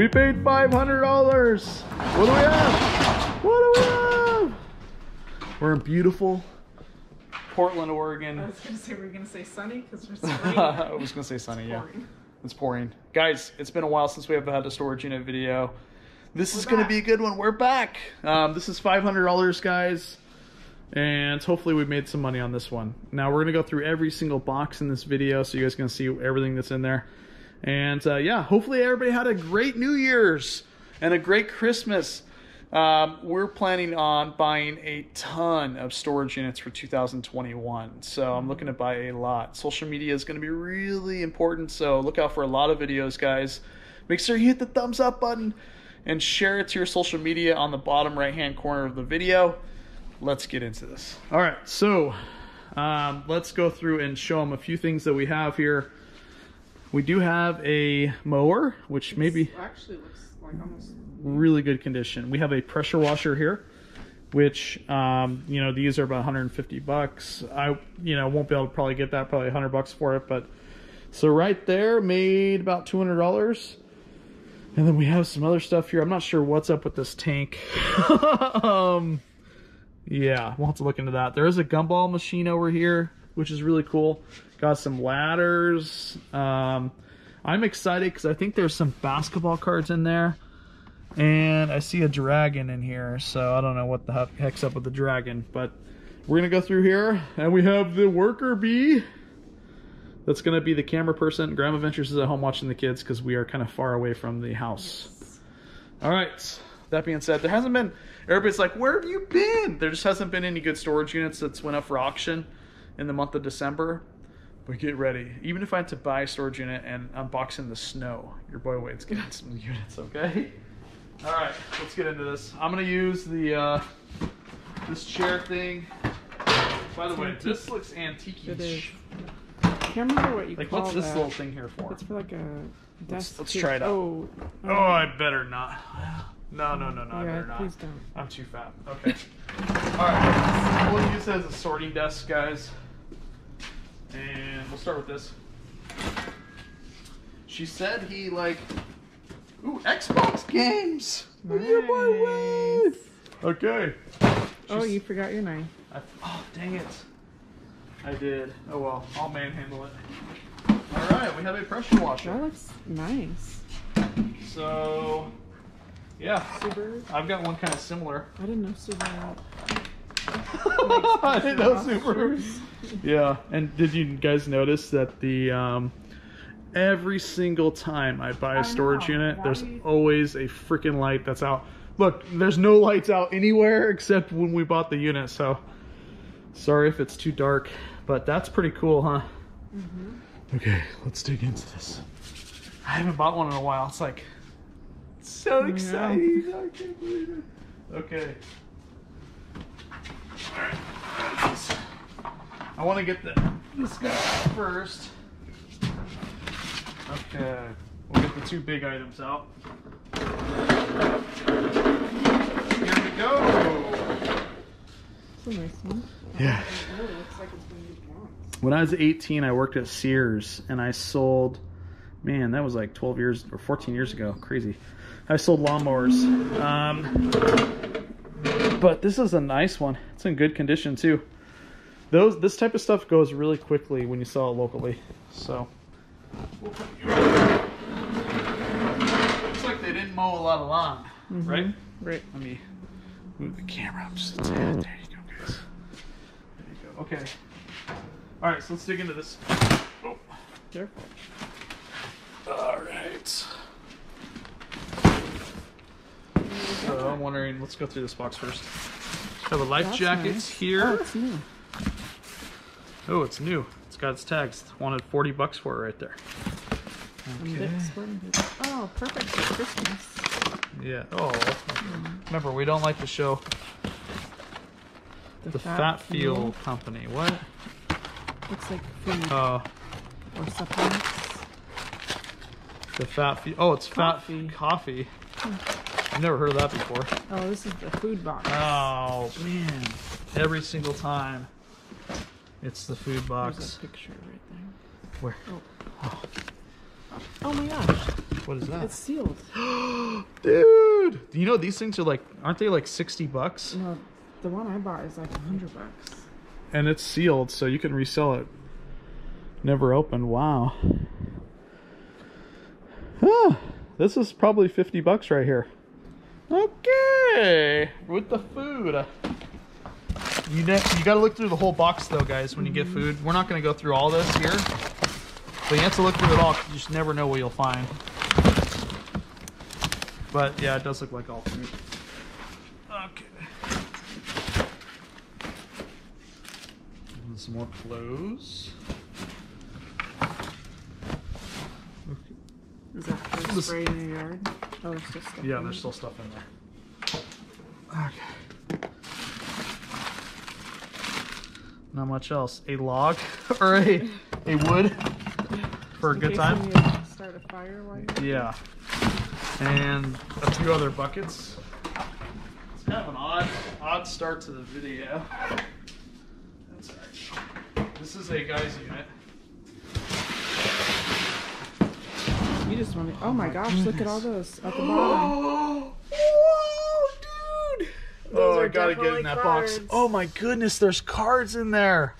We paid $500. What do we have? What do we have? We're in beautiful Portland, Oregon. I was gonna say we're gonna say sunny because we're sunny. I was gonna say sunny, yeah. It's pouring. Guys, it's been a while since we have had a storage unit video. This is gonna be a good one. We're back. This is $500, guys. And hopefully we made some money on this one. Now we're gonna go through every single box in this video so you guys can see everything that's in there. And yeah, hopefully everybody had a great New Year's and a great Christmas. We're planning on buying a ton of storage units for 2021. So I'm looking to buy a lot. Social media is going to be really important. So look out for a lot of videos, guys. Make sure you hit the thumbs up button and share it to your social media on the bottom right-hand corner of the video. Let's get into this. All right. So let's go through and show them a few things that we have here. We do have a mower, which maybe actually looks like almost really good condition. We have a pressure washer here, which you know, these are about 150 bucks. I won't be able to probably get that, probably 100 bucks for it, but so right there made about $200. And then we have some other stuff here. I'm not sure what's up with this tank. Yeah, we'll have to look into that. There is a gumball machine over here, which is really cool. Got some ladders. I'm excited because I think there's some basketball cards in there. And I see a dragon in here, so I don't know what the heck's up with the dragon, but we're gonna go through here. And we have the worker bee. That's gonna be the camera person. Grandma Ventures is at home watching the kids because we are kind of far away from the house. Yes. All right, that being said, there hasn't been, everybody's like, where have you been? There just hasn't been any good storage units that's went up for auction in the month of December. But get ready. Even if I had to buy a storage unit and unbox in the snow, your boy Wade's getting some units, okay? All right, let's get into this. I'm gonna use the this chair thing. By the way, this looks antique-ish. I can't remember what you call that. Like, what's this little thing here for? It's for like a desk. Let's try it out. Oh, I better not. No, I better not. Please don't. I'm too fat. Okay. All right, we'll use it as a sorting desk, guys. And we'll start with this. She said he like. Ooh, Xbox games! Nice. Okay. Oh, you forgot your knife. Oh, dang it. I did. Oh well, I'll manhandle it. Alright, we have a pressure washer. That looks nice. So, yeah. Subaru? I've got one kind of similar. I didn't know Subaru. I didn't know Subarus. Yeah, and did you guys notice that the... every single time I buy a storage unit, there's always a freaking light that's out. Look, there's no lights out anywhere except when we bought the unit, so sorry if it's too dark, but that's pretty cool, huh? Mm-hmm. Okay, let's dig into this. I haven't bought one in a while. It's like, it's so exciting. I can't believe it. Okay. All right. I want to get this guy first. Okay, we'll get the two big items out. Here we go! It's a nice one. Yeah. It looks like it's been used once. When I was 18, I worked at Sears, and I sold... Man, that was like 12 years, or 14 years ago. Crazy. I sold lawnmowers. But this is a nice one. It's in good condition, too. This type of stuff goes really quickly when you sell it locally, so... Looks like they didn't mow a lot of lawn, right? Right. Let me move the camera up. Just there you go, guys. There you go. Okay. All right, so let's dig into this. Oh, careful. All right. So I'm wondering. Let's go through this box first. I have a life jacket here. Oh, it's new. It's got its tags. Wanted 40 bucks for it right there. Okay. Oh, perfect for Christmas. Yeah. Oh. Remember, we don't like to show the Fat Fuel Company. What? Looks like food. Oh. Or supplements. The Fat Fuel. Oh, it's coffee. Coffee. I've never heard of that before. Oh, this is the food box. Oh man! Every single time. It's the food box. There's a picture right there. Where? Oh. Oh my gosh. What is that? It's sealed. Dude. You know, these things are like, aren't they like 60 bucks? No, the one I bought is like 100 bucks. And it's sealed, so you can resell it. Never opened. Wow. Huh. This is probably 50 bucks right here. Okay. With the food. You gotta look through the whole box though, guys, when you get food. We're not gonna go through all this here, but you have to look through it all, 'cause you just never know what you'll find. But yeah, it does look like all food. Okay. And some more clothes. Okay. Is that food spray in your yard? Oh, there's still stuff. Yeah, there's still stuff in there. Okay. Not much else. A log or a wood for a good time. Start a fire while you're yeah. And a few other buckets. It's kind of an odd start to the video. That's alright. This is a guy's unit. You just want to oh my gosh, goodness. Look at all those at the bottom. Those oh, I gotta get in that cards. Box. Oh my goodness, there's cards in there.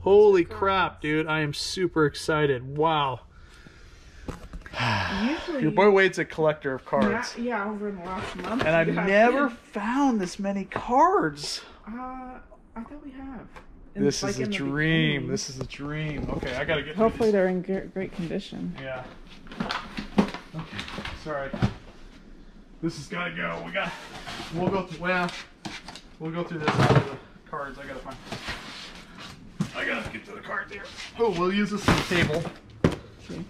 Holy crap, dude. I am super excited. Wow. Usually, your boy Wade's a collector of cards. Yeah, over in the last month. And I've never found this many cards. I thought we have. And this is like a dream. Beginning. This is a dream. Okay, I gotta get hopefully they're in great condition. Yeah. Okay, sorry. This has got to go. We'll go through. Well, we'll go through this out of the cards. I gotta get to the cards here. Oh, we'll use this as a table. Okay.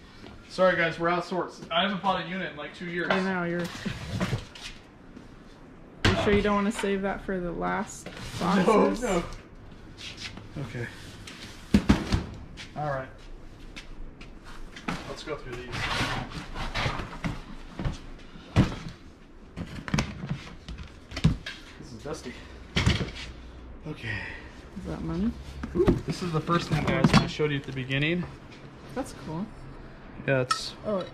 Sorry, guys, we're out of sorts. I haven't bought a unit in like 2 years. I know you're. You sure you don't want to save that for the last boxes? No. Okay. All right. Let's go through these. Dusty. Okay. Is that money? Ooh, this is the first thing, guys, I showed you at the beginning. That's cool. Yeah, it's. Oh, it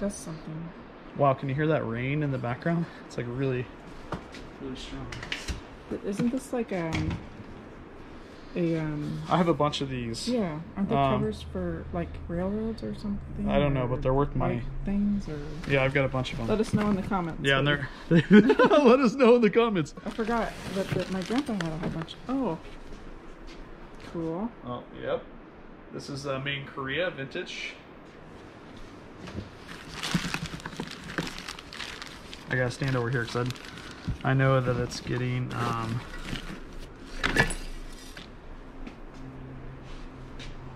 does something. Wow, can you hear that rain in the background? It's like really, really strong. But isn't this like a? I have a bunch of these. Yeah, aren't they covers for like railroads or something? I don't know, but they're worth money. Things or yeah, I've got a bunch of them. Let us know in the comments. Yeah, and they're let us know in the comments. I forgot that my grandpa had a whole bunch. Oh, cool. Oh, yep. This is made in Korea, vintage. I gotta stand over here because I know that it's getting.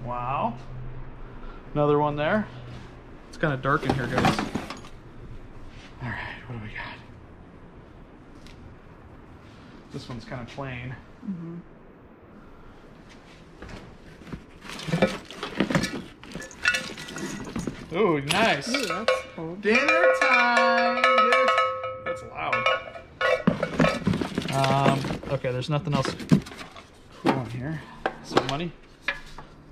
Wow. Another one there. It's kind of dark in here, guys. All right, what do we got? This one's kind of plain. Mm-hmm. Oh, nice. Ooh, that's cool. Dinner time. That's loud. Okay, there's nothing else cool on here. Some money.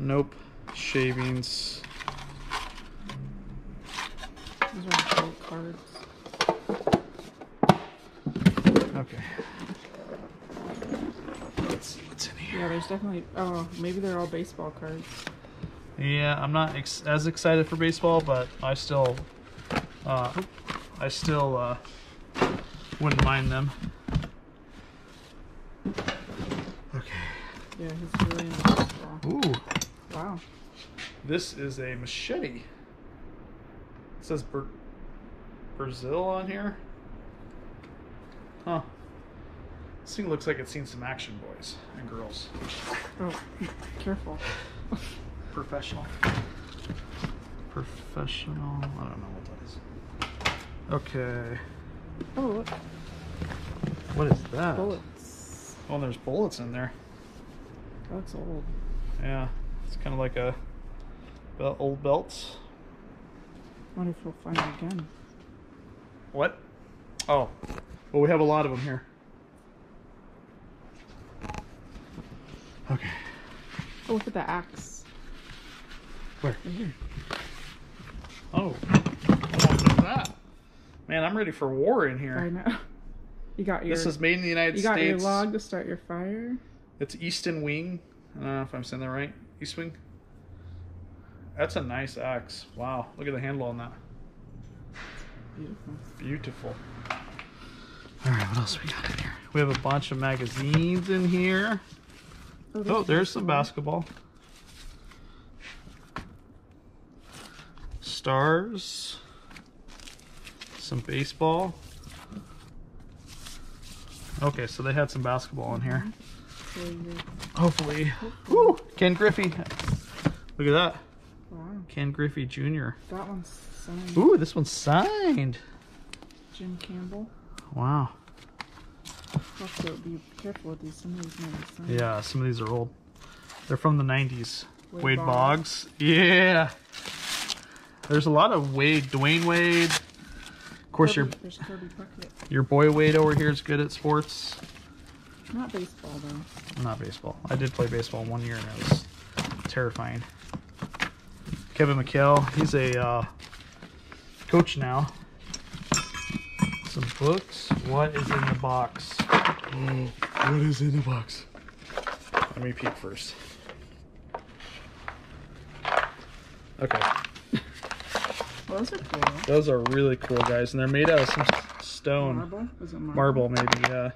Nope. Shavings. These are old cards. Okay. Let's see what's in here. Yeah, there's definitely. Oh, maybe they're all baseball cards. Yeah, I'm not as excited for baseball, but I still wouldn't mind them. Okay. Yeah, he's really into baseball. Ooh. Wow. This is a machete. It says Brazil on here. Huh. This thing looks like it's seen some action, boys and girls. Oh, careful. Professional. Professional. I don't know what that is. Okay. Oh, look. What is that? Bullets. Oh, there's bullets in there. That's old. Yeah. It's kind of like a old belt. I wonder if we'll find it again. What? Oh. Well, we have a lot of them here. Okay. Oh, look at the axe. Where? Right here. Oh, what was that? Man, I'm ready for war in here. I know. You got your. This is made in the United States. You got your log to start your fire. It's Easton Wing. I don't know if I'm saying that right. East Wing. That's a nice axe. Wow, look at the handle on that. Beautiful. Beautiful. All right, what else we got in here? We have a bunch of magazines in here. Oh, there's some basketball. Stars. Some baseball. Okay, so they had some basketball in here. Hopefully. Woo! Ken Griffey. Look at that. Wow. Ken Griffey Jr. That one's signed. Ooh, this one's signed. Jim Campbell. Wow. Also, be careful with these. Some of these might be signed. Yeah, some of these are old. They're from the 90s. Wade Boggs. Yeah. There's a lot of Wade. Dwayne Wade. Of course, your boy Wade over here is good at sports. Not baseball, though. Not baseball. I did play baseball one year, and it was terrifying. Kevin McHale. He's a coach now. Some books. What is in the box? Oh, what is in the box? Let me peek first. Okay. Those are cool. Those are really cool, guys. And they're made out of some stone. Marble? Is it marble? Marble, maybe, yeah.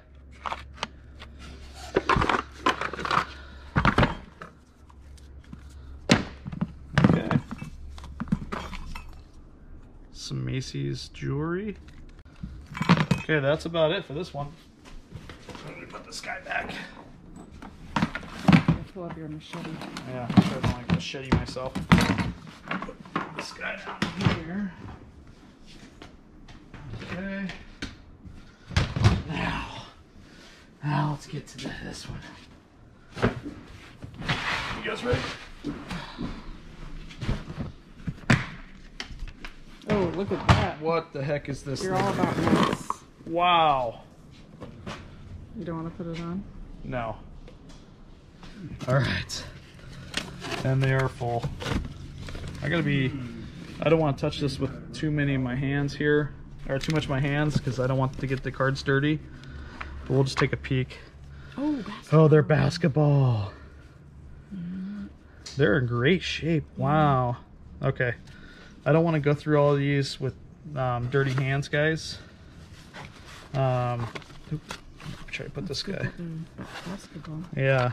Some Macy's jewelry. Okay, that's about it for this one. Let me put this guy back. Pull up your machete. Yeah, I'm sure I don't like machete myself. Put this guy down here. Okay. Now let's get to this one. You guys ready? Oh, look at that. What the heck is this? You're all about mess. Wow. You don't want to put it on? No. Alright. And they are full. I gotta be... I don't want to touch this with too many of my hands here. Or too much of my hands, because I don't want to get the cards dirty. But we'll just take a peek. Oh, basketball. Oh, they're basketball. Mm. They're in great shape. Wow. Okay. I don't want to go through all of these with dirty hands, guys. Try to put this guy. Yeah.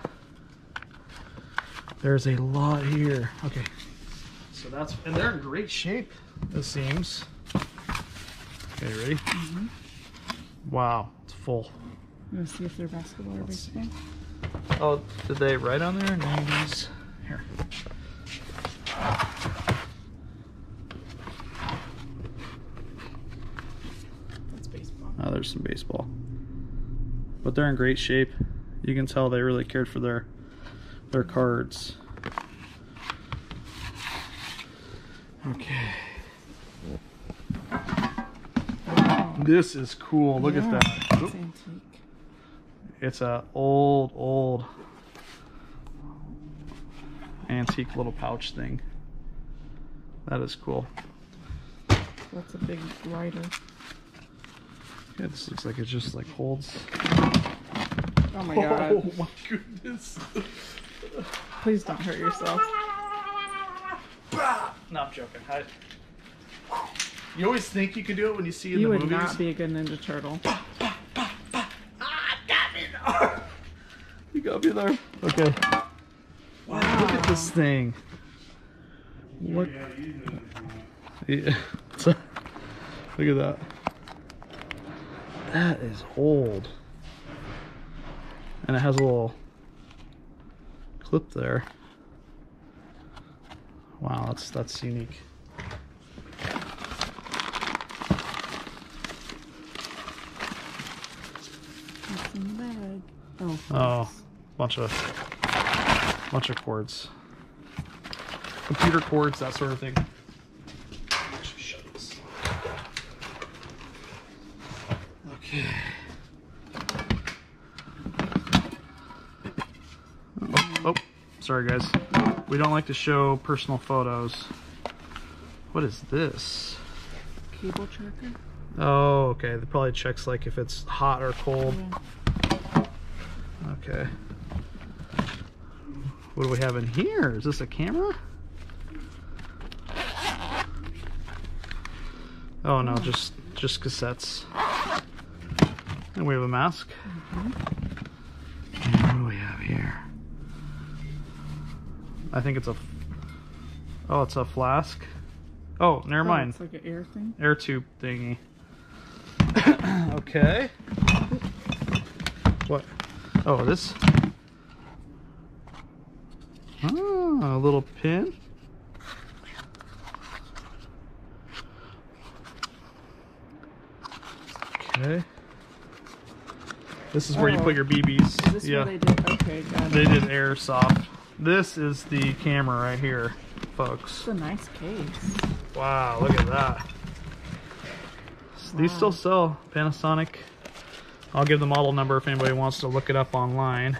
There's a lot here. Okay. So that's, and they're in great shape, it seems. Okay, ready? Mm-hmm. Wow, it's full. You want to see if they're basketball or baseball? Oh, did they write on there? 90s. Here. Oh, there's some baseball, but they're in great shape. You can tell they really cared for their cards. Okay. Wow. This is cool. Look at that. It's antique. It's a old antique little pouch thing. That is cool. That's a big lighter. Yeah, this looks like it just like holds. Oh my god. Oh my goodness. Please don't hurt yourself. No, I'm joking. You always think you can do it when you see in the movies. You would not be a good Ninja Turtle. You got me there. Okay. Wow. Look at this thing. What? Yeah. Look at that. That is old. And it has a little clip there. Wow, that's unique. What's in the bag? Oh, bunch of cords. Computer cords, that sort of thing. Okay. Oh, sorry guys. We don't like to show personal photos What is this? Cable tracker. Oh, okay. It probably checks like if it's hot or cold. Yeah. Okay. What do we have in here? Is this a camera? Oh no, just cassettes. And we have a mask. Mm-hmm. And what do we have here? I think it's a. Oh, it's a flask. Oh, never mind. It's like an air thing. Air tube thingy. Okay. What? Oh, this. Oh, a little pin. Okay. This is where you put your BBs. Is this yeah. What they did? Okay, got it. They did airsoft. This is the camera right here, folks. It's a nice case. Wow, look at that. Wow. These still sell, Panasonic. I'll give the model number if anybody wants to look it up online.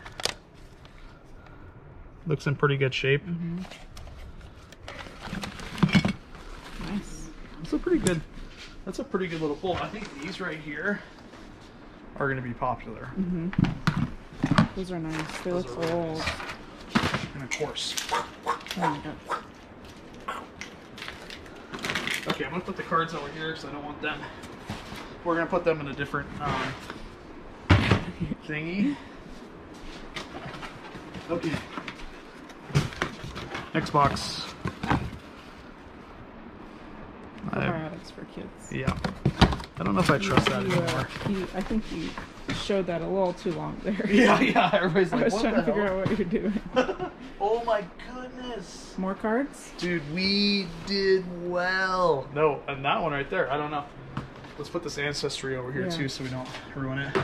Looks in pretty good shape. Mm-hmm. Nice. That's a pretty good little pull. I think these right here are going to be popular. Mm-hmm. Those are nice. They look really old. Nice. And of course. Oh, okay, I'm going to put the cards over here because I don't want them. We're going to put them in a different thingy. Okay. Next box. It's for kids. Yeah. I don't know if I trust that anymore. I think you showed that a little too long there. Yeah, yeah. Everybody's like, what the hell? I was trying to figure out what you're doing. Oh my goodness. More cards? Dude, we did well. No, and that one right there. I don't know. Let's put this ancestry over here too so we don't ruin it.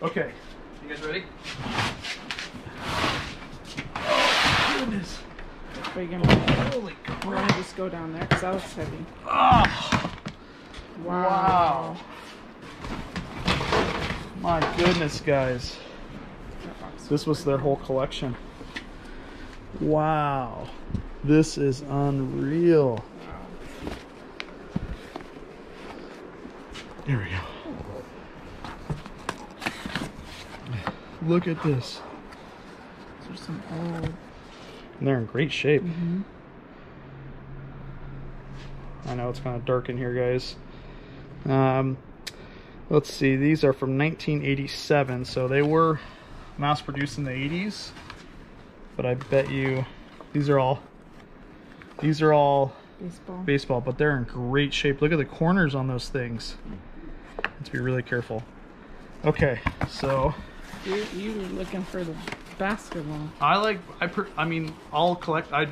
Okay. You guys ready? Oh, goodness. Holy crap. We're gonna just go down there because that was heavy. Oh. Wow. Wow. My goodness, guys. This was their whole collection. Wow. This is unreal. Here we go. Look at this. These are some old. And they're in great shape. Mm-hmm. I know it's kind of dark in here, guys. Let's see. These are from 1987, so they were mass-produced in the 80s. But I bet you these are all baseball, but they're in great shape. Look at the corners on those things. Let's be really careful. Okay, so you were looking for the basketball. I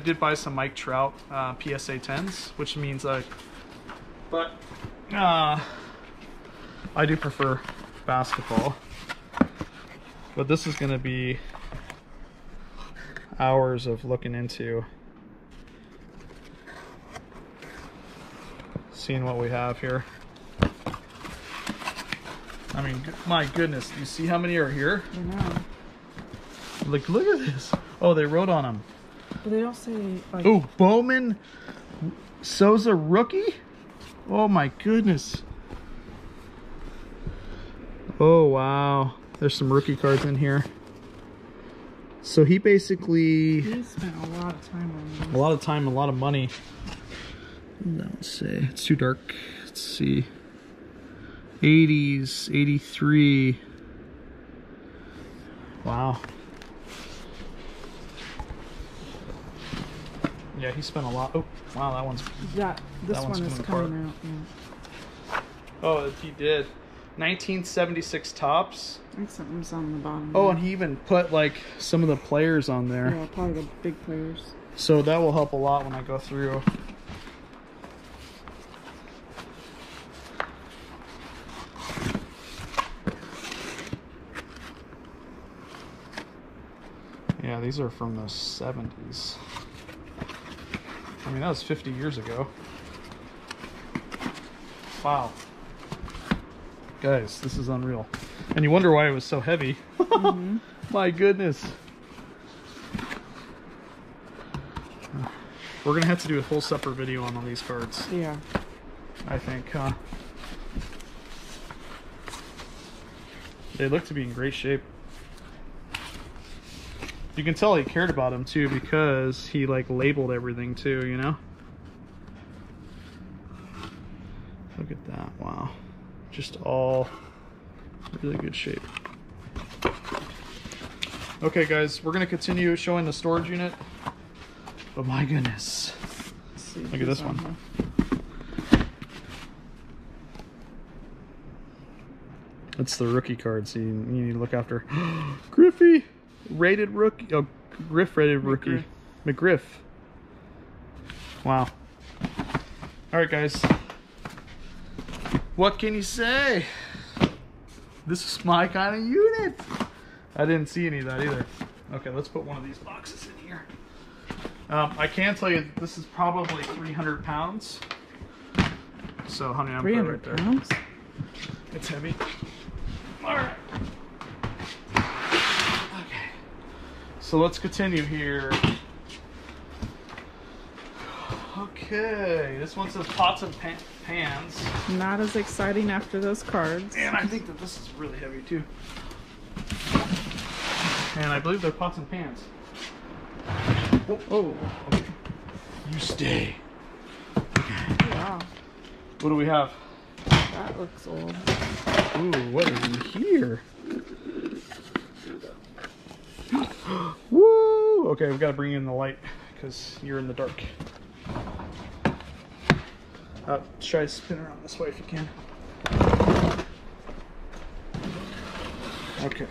did buy some Mike Trout PSA 10s, which means I do prefer basketball. But this is going to be hours of looking into, seeing what we have here. I mean, my goodness, do you see how many are here? I know. Like, look at this. Oh, they wrote on them. But they don't say, like... Oh, Bowman Sosa rookie? Oh, my goodness. Oh, wow. There's some rookie cards in here. So he basically... He spent a lot of time on this. A lot of time, a lot of money. Let's see. It's too dark. Let's see. 80s, 83. Wow. Yeah, he spent a lot. Oh, wow, that one's. Yeah, this one is coming out. Yeah. Oh, he did. 1976 tops. I think something's on the bottom. Oh, and he even put like some of the players on there. Yeah, probably the big players. So that will help a lot when I go through. Yeah, these are from the 70s. I mean, that was 50 years ago. Wow. Guys, this is unreal. And you wonder why it was so heavy. Mm-hmm. My goodness. We're gonna have to do a whole separate video on all these cards. Yeah. I think, huh? They look to be in great shape. You can tell he cared about them too, because he like labeled everything too, you know? Look at that, wow. Just all really good shape. Okay guys, we're gonna continue showing the storage unit. But my goodness. Look at this one. That's the rookie cards you need to look after. Griffey! Rated rookie. Oh, Griff rated rookie. McGriff. Wow. Alright guys. What can you say? This is my kind of unit. I didn't see any of that either. Okay, let's put one of these boxes in here. I can tell you that this is probably 300 pounds. So, honey, I'm right there. 300 pounds? It's heavy. Alright. Okay. So, let's continue here. Okay. This one says pots and pans. Not as exciting after those cards. And I think that this is really heavy, too. And I believe they're pots and pans. Oh, okay. You stay. Okay. Wow. What do we have? That looks old. Ooh, what is in here? Woo! Okay, we've got to bring in the light because you're in the dark. Try to spin around this way if you can. Okay.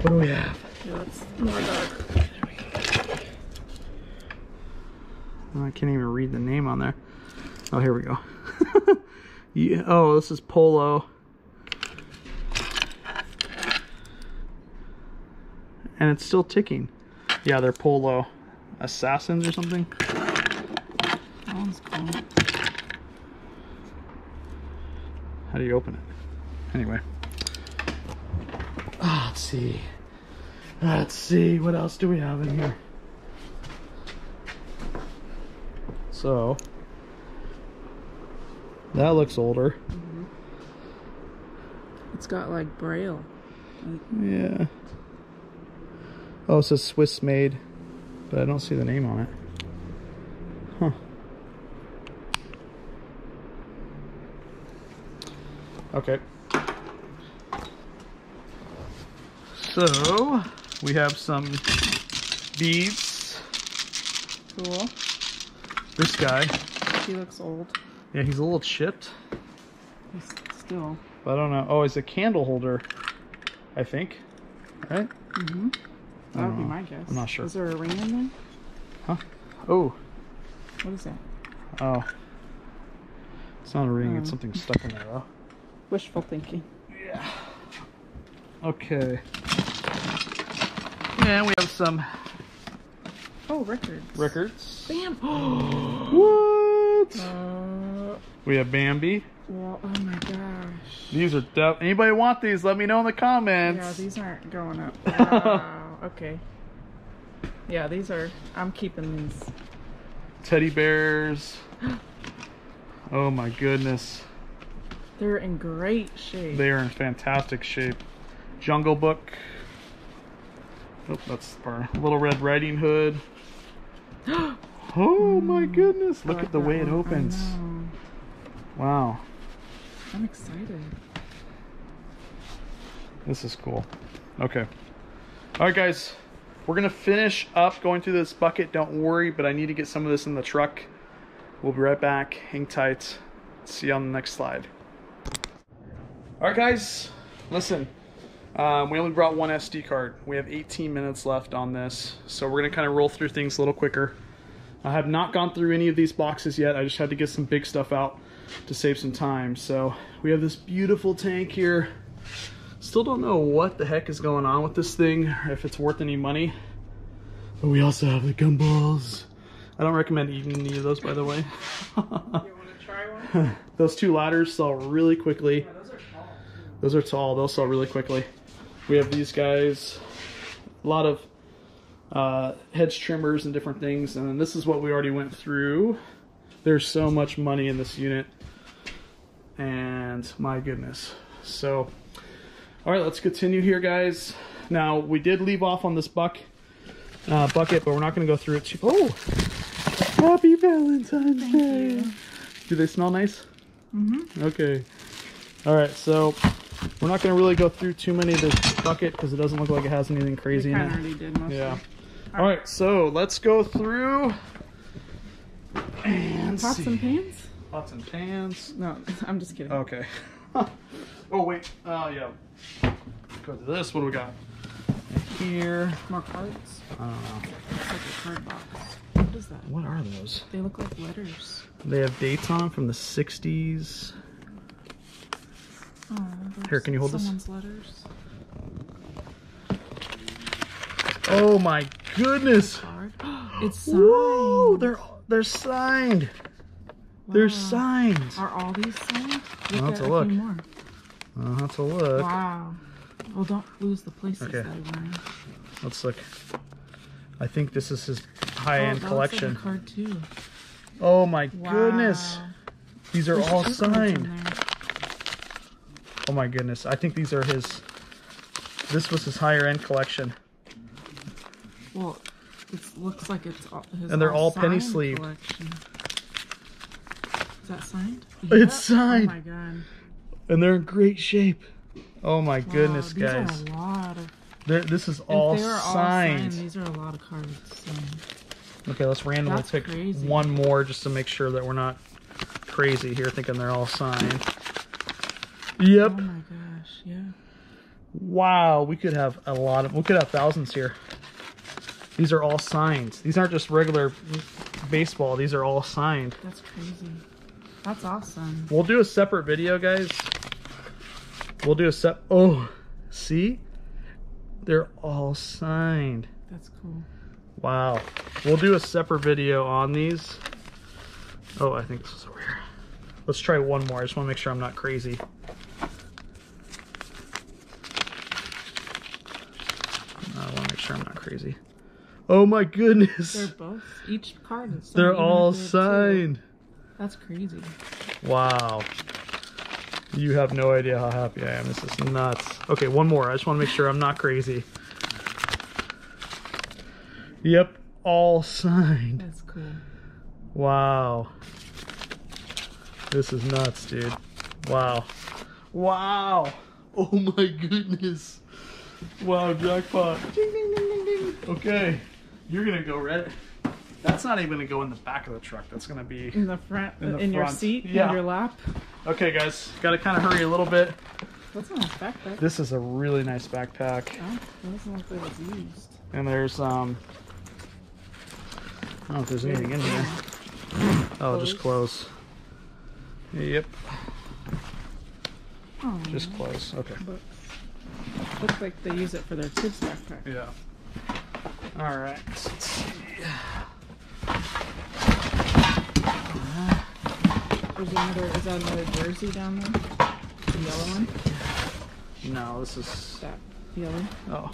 What do we have? Yeah, that's more dark. I can't even read the name on there. Oh, here we go. Yeah, oh, this is Polo. And it's still ticking. Yeah, they're Polo Assassins or something. That one's cool. How do you open it? Anyway. Oh, let's see. Let's see. What else do we have in here? So, that looks older. Mm-hmm. It's got like Braille. Yeah. Oh, it says Swiss made, but I don't see the name on it. Huh. Okay. So, we have some beads. Cool. This guy. He looks old. Yeah, he's a little chipped. He's still. But I don't know. Oh, he's a candle holder, I think. Right? Mm-hmm. That would be my guess. I'm not sure. Is there a ring in there? Huh? Oh. What is that? Oh. It's not a ring. It's something stuck in there, though. Wishful thinking. Yeah. Okay. And we have some... Oh, records. Records. Bam. What? We have Bambi. Well, oh my gosh. These are dope. Anybody want these? Let me know in the comments. Yeah, these aren't going up. Wow. Okay. Yeah, these are. I'm keeping these. Teddy bears. Oh my goodness. They're in great shape. They are in fantastic shape. Jungle Book. Oh, that's our Little Red Riding Hood. Oh my goodness, look at the way it opens. Wow. I'm excited. This is cool. Okay. Alright guys, we're going to finish up going through this bucket. Don't worry, but I need to get some of this in the truck. We'll be right back. Hang tight. See you on the next slide. Alright guys, listen. We only brought one SD card. We have 18 minutes left on this, so we're going to kind of roll through things a little quicker. I have not gone through any of these boxes yet. I just had to get some big stuff out to save some time. So we have this beautiful tank here. Still don't know what the heck is going on with this thing, or if it's worth any money. But we also have the gumballs. I don't recommend eating any of those, by the way. You want to try one? Those two ladders sell really quickly. Yeah, those are tall. Those are tall. They'll sell really quickly. We have these guys, a lot of hedge trimmers and different things. And then this is what we already went through. There's so much money in this unit, and my goodness. So, all right, let's continue here, guys. Now, we did leave off on this bucket, but we're not going to go through it. Oh, happy Valentine's Day. Do they smell nice? Mm-hmm. Okay. All right, so we're not going to really go through too many of this bucket because it doesn't look like it has anything crazy in it. Already did mostly. Yeah. All right, so let's go through and pots and pans. Pots and pans. No, I'm just kidding. Okay. Oh wait. Oh yeah. Go to this. What do we got? Here. More cards. I don't know. It's like a card box. What is that? What are those? They look like letters. They have dates on from the 60s. Oh, here, can you hold this? Letters. Oh my goodness! It's signed. Whoa, they're signed. Wow. They're signed. Are all these signed? I'll have to look. I'll have to look. Wow. Well, don't lose the places that are wearing. Let's look. I think this is his high-end collection. Looks like a card too. Oh my goodness! These are all signed. Oh my goodness, I think these are his, this was his higher end collection. Well, it looks like it's all, his and they're all penny sleeve. Collection. Is that signed? Yep. It's signed. Oh my god. And they're in great shape. Oh my goodness, these guys. Are a lot of... This is all signed. These are a lot of cards. So... Okay, let's randomly pick one more just to make sure that we're not crazy here thinking they're all signed. Yep. Oh my gosh, yeah. Wow, we could have a lot of, we could have thousands here. These are all signed. These aren't just regular baseball, these are all signed. That's crazy. That's awesome. We'll do a separate video, guys. We'll do a oh, see? They're all signed. That's cool. Wow. We'll do a separate video on these. Oh, I think this is over here. Let's try one more. I just want to make sure I'm not crazy. Oh my goodness. They're both, each card is signed. They're all signed. That's crazy. Wow. You have no idea how happy I am. This is nuts. Okay, one more. I just want to make sure I'm not crazy. Yep, all signed. That's cool. Wow. This is nuts, dude. Wow. Wow. Oh my goodness. Wow, jackpot. Ding, ding, ding, ding, ding. Okay, you're gonna go red. That's not even gonna go in the back of the truck. That's gonna be in the front, in your seat, in your lap. Okay, guys, gotta kind of hurry a little bit. That's a nice backpack. This is a really nice backpack. Oh, it doesn't look like it was used. And there's I don't know if there's anything in here. Oh, just clothes. Yep. Oh, just clothes. Okay. Books. Looks like they use it for their kids' backpack. Yeah. All right. Let's see. There's another. Is that another jersey down there? The yellow one. No, this is that yellow. Oh.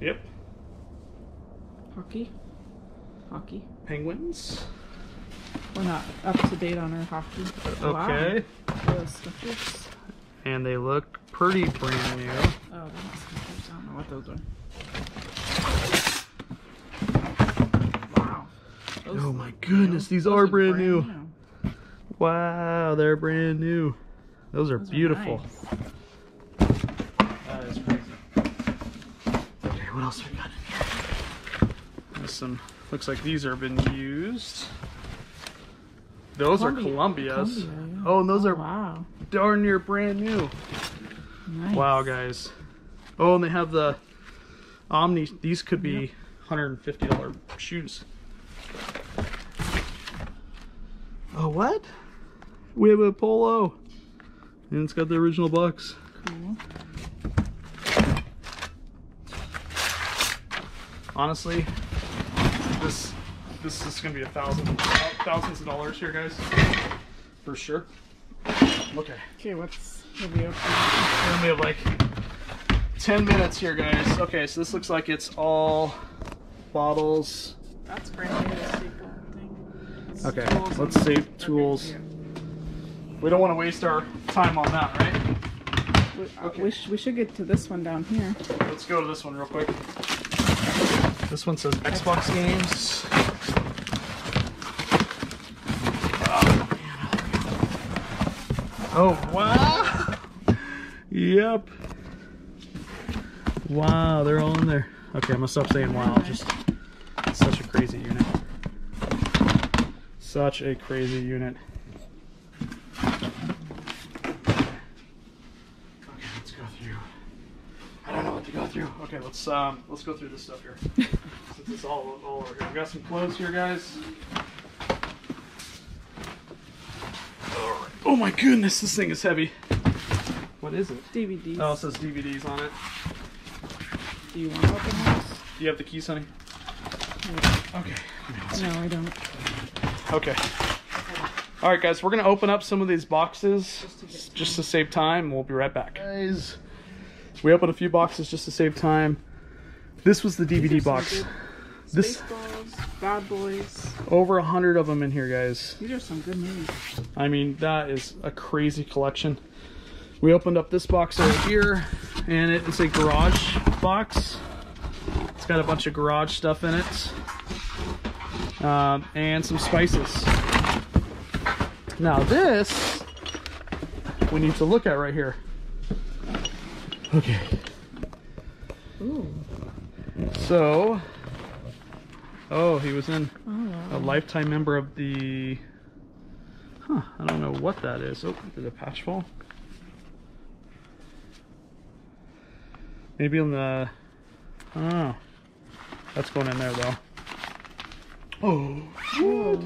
Yep. Hockey. Hockey. Penguins. We're not up to date on our hockey. Okay. Wow. Those stickers. And they look pretty brand new. Oh, they're not stickers. I don't know what those are. Wow. Those oh my goodness, these are brand new. Wow, they're brand new. Those are beautiful. Nice. That is crazy. Okay, what else we got in here? There's some, looks like these have been used. Those are Columbias. Columbia, yeah. Oh, and those are... Wow. Darn near brand new. Nice. Wow, guys. Oh, and they have the Omni. These could be $150 shoes. Oh, what? We have a polo. And it's got the original box. Cool. Honestly, this is going to be thousands of dollars here, guys. For sure. Okay. Okay, what do we have? We have like 10 minutes here, guys. Okay, so this looks like it's all bottles. That's brand new sticker thing. It's okay, let's save tools. Okay, yeah. We don't want to waste our time on that, right? Okay. We should get to this one down here. Let's go to this one real quick. This one says Xbox games. Oh, wow! Yep. Wow, they're all in there. Okay, I'm gonna stop saying wow. Just such a crazy unit. Such a crazy unit. Okay, let's go through. I don't know what to go through. Okay, let's go through this stuff here. Since it's all over here. We got some clothes here, guys. Oh my goodness, this thing is heavy. What is it? DVDs. Oh, it says DVDs on it. Do you want to open this? Do you have the keys, honey? No. Okay. No, I don't. Okay. All right, guys, we're going to open up some of these boxes just to save time. We'll be right back. Guys, we opened a few boxes just to save time. This was the DVD box. This, Spaceballs, Bad Boys. Over 100 of them in here, guys. These are some good movies. I mean, that is a crazy collection. We opened up this box over here, and it is a garage box. It's got a bunch of garage stuff in it, and some spices. Now this, we need to look at right here. Okay. Ooh. So... oh, he was in a lifetime member of the... huh, I don't know what that is. Oh, did a patch fall? Maybe on the... I don't know. That's going in there, though. Oh, what?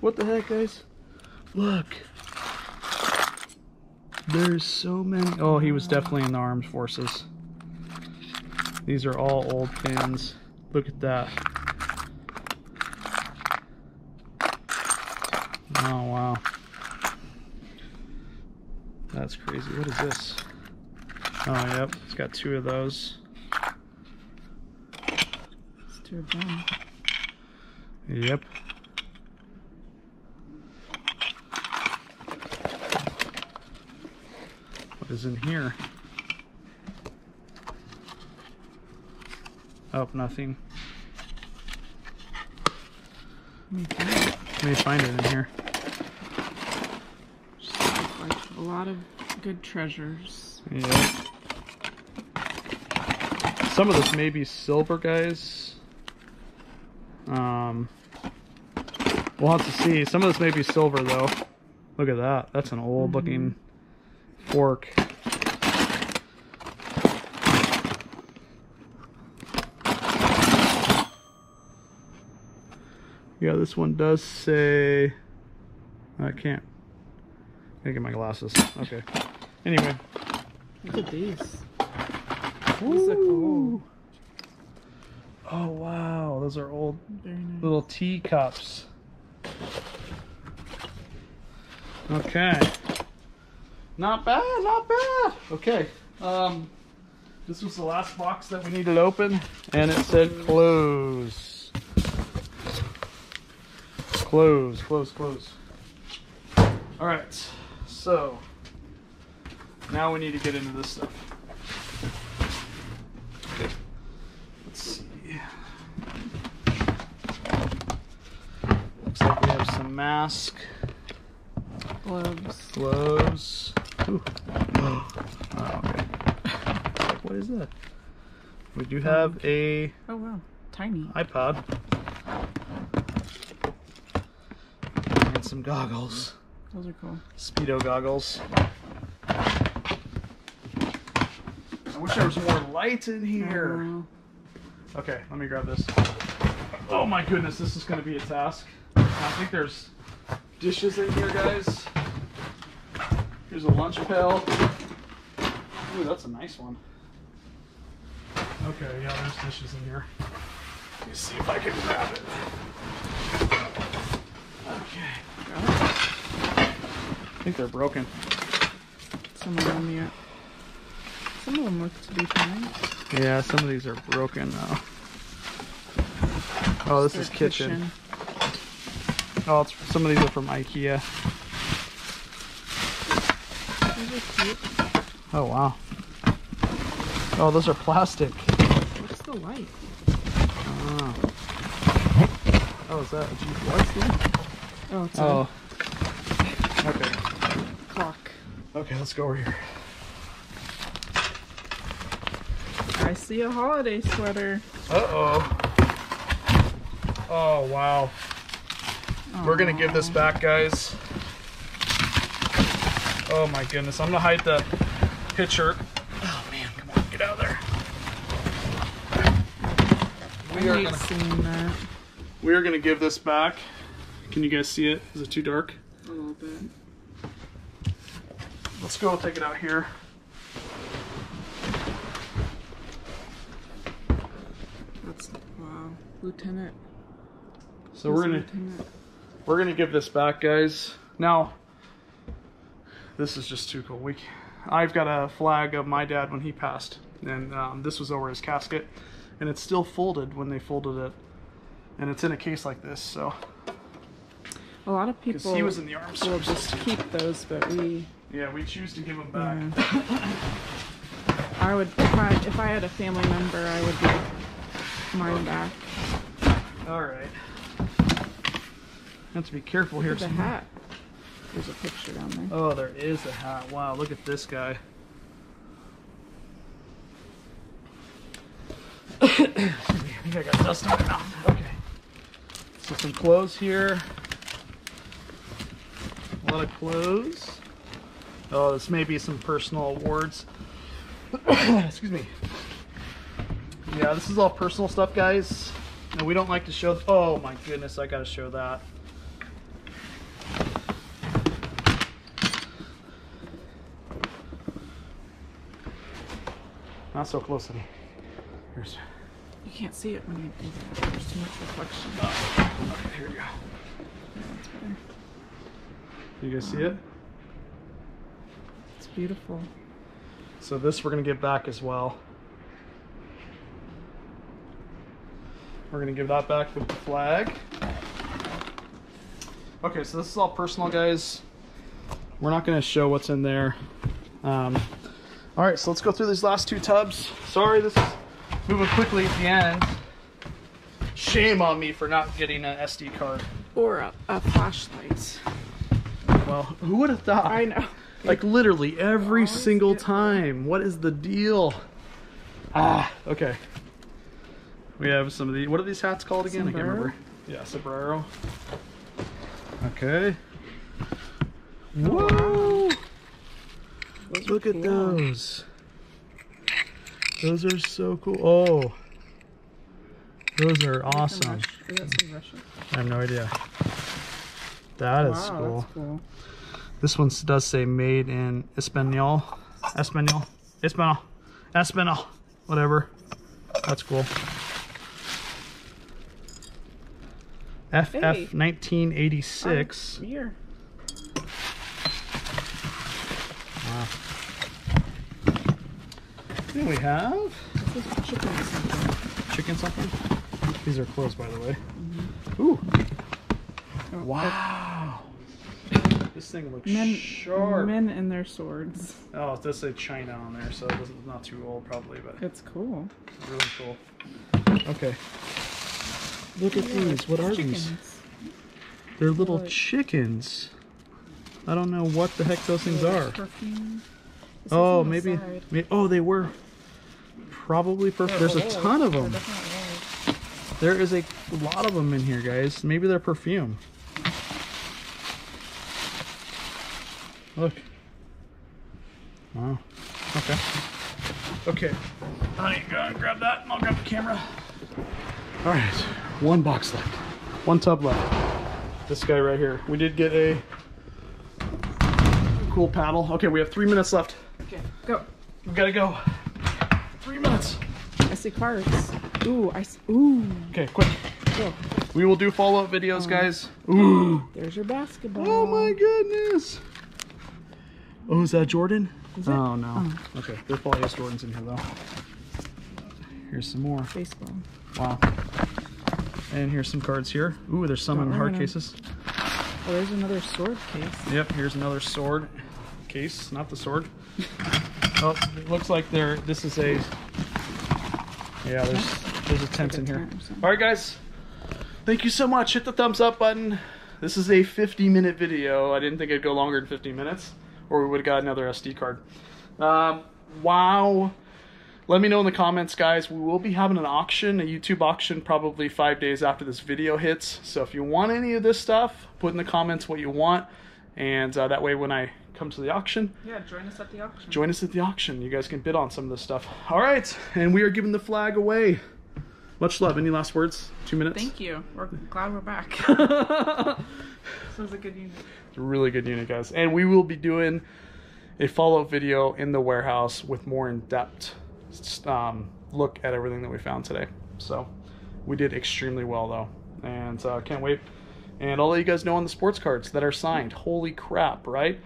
What the heck, guys? Look. There's so many... oh, he was definitely in the armed forces. These are all old pins. Look at that. Oh, wow. That's crazy. What is this? Oh, yep. It's got two of those. It's two of them. Yep. What is in here? Oh, nothing. Let me find it in here. A lot of good treasures. Yeah. Some of this may be silver, guys. We'll have to see. Some of this may be silver, though. Look at that. That's an old-looking fork. Yeah, this one does say... I can't. I get my glasses. Okay. Anyway. Look at these. Ooh. Oh wow, those are old little tea cups. Okay. Not bad, not bad. Okay. This was the last box that we needed to open, and it said close. Close, close, close. All right. So, now we need to get into this stuff. Okay. Let's see. Looks like we have some mask. Gloves. Gloves. Ooh. Oh, okay. What is that? We do have a... oh, wow. Tiny. iPod. And some goggles. Those are cool. Speedo goggles. I wish there was more light in here. No. Okay, let me grab this. Oh my goodness, this is going to be a task. I think there's dishes in here, guys. Here's a lunch pail. Ooh, that's a nice one. Okay, yeah, there's dishes in here. Let me see if I can grab it. Okay, grab it. I think they're broken. Someone on the Some of them look to be fine. Yeah, some of these are broken now. Oh, this is kitchen. Oh, it's, some of these are from IKEA. These are cute. Oh, wow. Oh, those are plastic. What's the light? Oh, oh is that a GPS thing? Oh, it's oh. A... Okay. Clock. Okay, let's go over here. I see a holiday sweater. Uh-oh. Oh, wow. Aww. We're gonna give this back, guys. Oh my goodness, I'm gonna hide the picture. Oh man, come on, get out of there. We are gonna give this back. Can you guys see it? Is it too dark? A little bit. Let's go take it out here. Wow, Lieutenant. So we're gonna give this back, guys. Now, this is just too cool. I've got a flag of my dad when he passed, and this was over his casket, and it's still folded when they folded it, and it's in a case like this. So a lot of people he was in the arms will just keep those, but we choose to give them back. Yeah. I would, if I had a family member, I would be. Mine okay. Back. All right. Have to be careful here. Look at the hat. There's a picture down there. Oh, there is a hat. Wow, look at this guy. Excuse me, I think I got dust on my mouth. Okay. So some clothes here. A lot of clothes. Oh, this may be some personal awards. Excuse me. Yeah, this is all personal stuff, guys, and we don't like to show. Oh my goodness, I gotta show that. Not so close, honey. Here's. You can't see it when you do that. There's too much reflection. Oh, okay, here we go. Yeah, that's better. You guys see it? It's beautiful. So this we're gonna get back as well. We're gonna give that back with the flag. Okay, so this is all personal, guys. We're not gonna show what's in there. All right, so let's go through these last two tubs. Sorry, this is moving quickly at the end. Shame on me for not getting an SD card. Or a flashlight. Well, who would have thought? I know. Like literally every single time. What is the deal? Ah, okay. We have some of the, what are these hats called again? Sombrero? I can't remember. Yeah, sombrero. Okay. Whoa! Look at those. Those are so cool. Oh. Those are awesome. Is that some Russian? I have no idea. That is cool. That's cool. This one does say made in Espanol. Espanol. Whatever. That's cool. FF hey. 1986. Here. Wow. Then we have chicken something. Chicken something? These are closed, by the way. Mm-hmm. Ooh. Oh, wow. This thing looks sharp. Men and their swords. Oh, it does say China on there, so it's not too old probably, but it's cool. It's really cool. Okay. Look at these. What are these? They're little chickens. I don't know what the heck those things are. Oh, maybe. Oh, they were probably perfume. There's a ton of them. There is a lot of them in here, guys. Maybe they're perfume. Look. Wow. Okay. Okay. Honey, go and grab that, and I'll grab the camera. All right, one box left, one tub left. This guy right here. We did get a cool paddle. Okay, we have 3 minutes left. Okay, go. We gotta go. 3 minutes. I see cards. Ooh, I see. Ooh. Okay, quick. Go. We will do follow-up videos, guys. Ooh. There's your basketball. Oh my goodness. Oh, is that Jordan? Is it? Oh, no. Oh. Okay, there probably is Jordans in here, though. Here's some more. Baseball. Wow. And here's some cards here. Ooh, there's some in hard cases. Oh, there's another sword case. Yep, here's another sword case. Not the sword. Oh, it looks like there. This is a... Yeah, there's attempts in here. All right, guys. Thank you so much. Hit the thumbs up button. This is a 50-minute video. I didn't think it'd go longer than 50 minutes, or we would have got another SD card. Wow. Let me know in the comments, guys. We will be having an auction, a YouTube auction, probably 5 days after this video hits. So if you want any of this stuff, put in the comments what you want. And that way when I come to the auction... Yeah, join us at the auction. Join us at the auction. You guys can bid on some of this stuff. All right. And we are giving the flag away. Much love. Any last words? 2 minutes? Thank you. We're glad we're back. This was a good unit. A really good unit, guys. And we will be doing a follow-up video in the warehouse with more in-depth look at everything that we found today. So we did extremely well, though, and can't wait. And I'll let you guys know on the sports cards that are signed. Holy crap, right?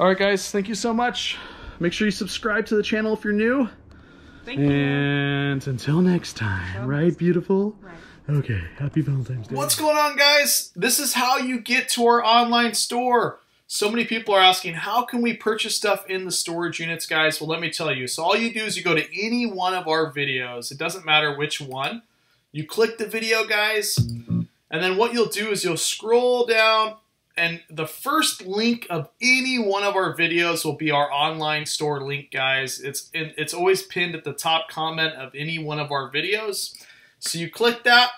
All right, guys, thank you so much. Make sure you subscribe to the channel if you're new. Thank you. And until next time, right, beautiful? Right. Okay, happy Valentine's Day. What's going on, guys? This is how you get to our online store. So many people are asking, how can we purchase stuff in the storage units, guys? Well, let me tell you. So all you do is you go to any one of our videos. It doesn't matter which one. You click the video, guys. And then what you'll do is you'll scroll down. And the first link of any one of our videos will be our online store link, guys. It's always pinned at the top comment of any one of our videos. So you click that.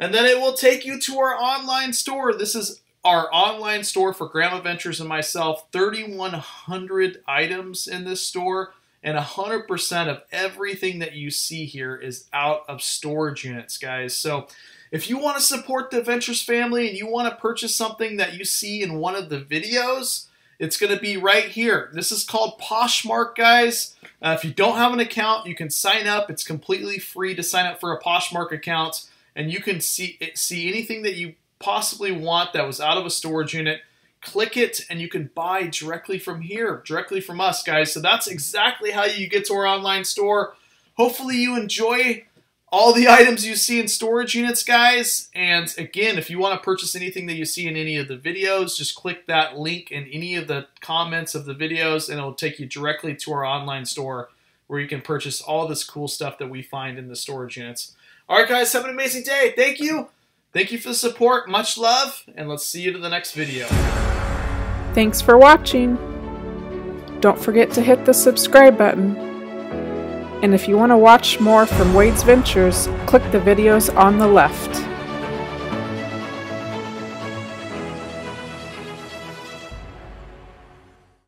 And then it will take you to our online store. This is our online store for Grandma Ventures and myself. 3,100 items in this store, and 100% of everything that you see here is out of storage units, guys. So if you want to support the Ventures family and you want to purchase something that you see in one of the videos, it's going to be right here. This is called Poshmark, guys. If you don't have an account, you can sign up. It's completely free to sign up for a Poshmark account, and you can see anything that you possibly want that was out of a storage unit. Click it and you can buy directly from here, directly from us, guys. So that's exactly how you get to our online store. Hopefully you enjoy all the items you see in storage units, guys. And again, if you want to purchase anything that you see in any of the videos, just click that link in any of the comments of the videos and it'll take you directly to our online store where you can purchase all this cool stuff that we find in the storage units. All right, guys, have an amazing day. Thank you. Thank you for the support, much love, and let's see you to the next video. Thanks for watching. Don't forget to hit the subscribe button. And if you want to watch more from Wade's Ventures, click the videos on the left.